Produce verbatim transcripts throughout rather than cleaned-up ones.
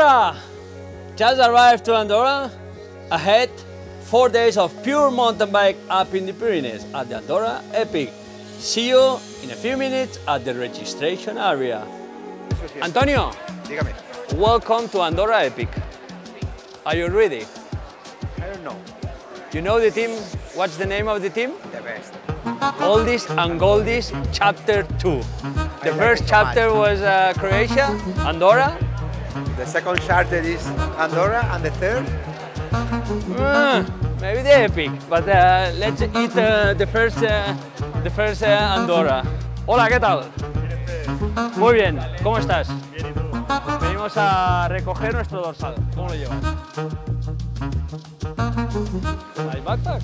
Andorra! Just arrived to Andorra, ahead four days of pure mountain bike up in the Pyrenees at the Andorra Epic. See you in a few minutes at the registration area. Antonio, dígame. Welcome to Andorra Epic. Are you ready? I don't know. You know the team? What's the name of the team? The best. Oldies and Goldies Chapter Two. The first chapter was uh, Croatia, Andorra. The second chapter is Andorra, and the third? Uh, maybe the Epic, but uh, let's eat uh, the first, uh, the first uh, Andorra. Hola, ¿qué tal? Muy bien, ¿cómo estás? Bien, ¿y tú? Venimos a recoger nuestro dorsal. ¿Cómo lo llevas? ¿Hay backpack?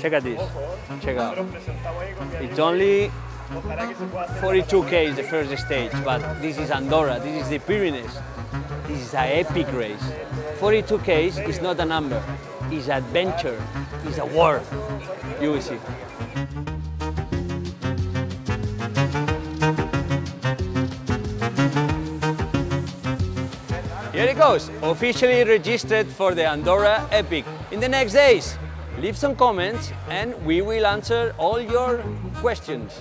Check this. Check out. It's only forty-two K the first stage, but this is Andorra, this is the Pyrenees. This is an epic race. forty-two K is not a number, it's adventure, it's a war. You will see. Here it goes, officially registered for the Andorra Epic in the next days. Leave some comments and we will answer all your questions.